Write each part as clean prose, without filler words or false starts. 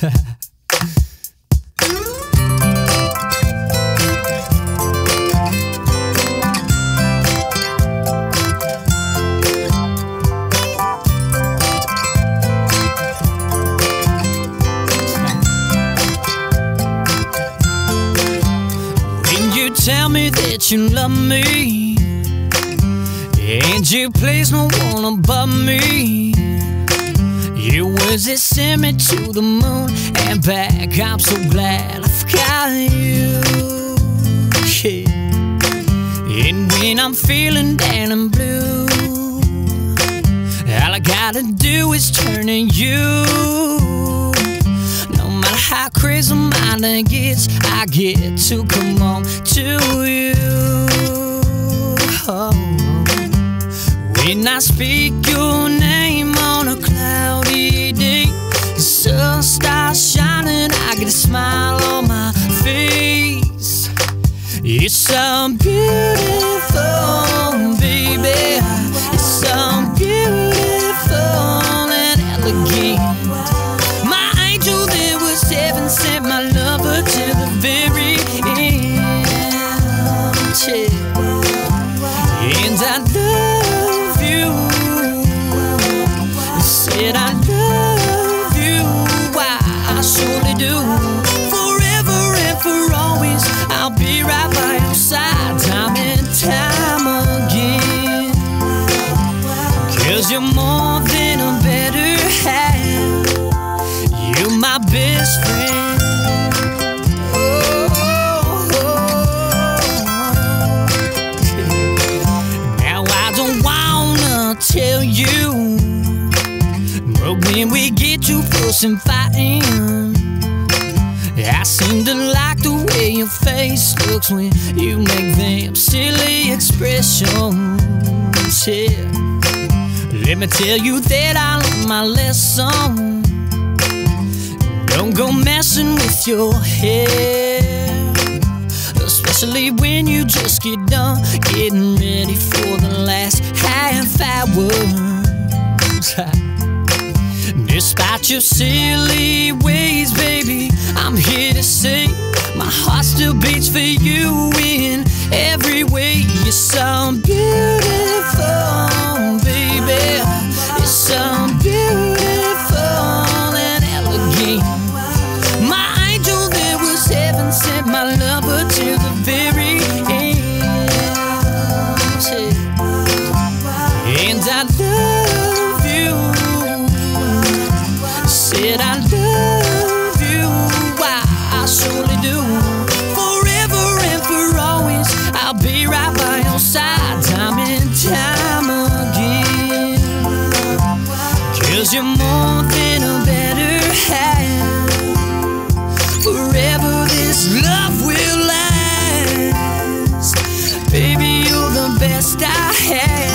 this. Tell me that you love me, and you place no one above me. Your words that send me to the moon and back. I'm so glad I've got you, yeah. And when I'm feeling down and blue, all I gotta do is turn to you. How crazy my mind gets, I get to come on to you. Oh. When I speak your name on a cloudy day, the sun starts shining, I get a smile on my face. It's so beautiful, baby. It's so beautiful and elegant. Sent my lover to the very end, yeah. And I love you. I said I love you. Why, I surely do. Forever and for always, I'll be right by your side, time and time again. Cause you're more than a better half. You're my best friend. Tell you, but when we get too close and fighting, I seem to like the way your face looks when you make them silly expressions, yeah. Let me tell you that I learned my lesson. Don't go messing with your hair, especially when you just get done getting ready for the last half hour. Despite your silly ways, baby, I'm here to say my heart still beats for you in every way. You're so beautiful, baby. You're so beautiful and elegant. My angel that was heaven sent, my lover to the very end, yeah. And I love you. Said I love you. Why, I surely do. Forever and for always, I'll be right by your side, time and time again. Cause you're more than a better half. Forever this love will last. Baby, you're the best I have.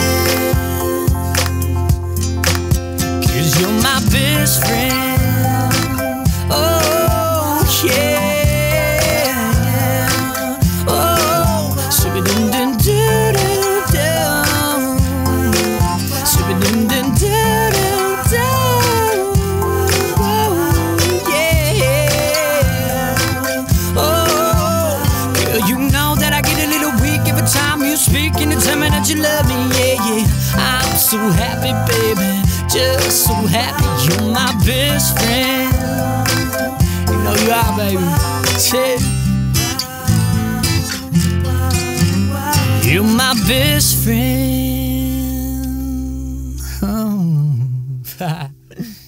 You're my best friend, oh yeah, oh, shibba-dum-dum-dum-dum, oh yeah, oh, girl, you know that I get a little weak every time you speak and you tell me that you love me, yeah, yeah, I'm so happy, baby. Just so happy you're my best friend. You know you are, baby. Yeah. You're my best friend. Oh.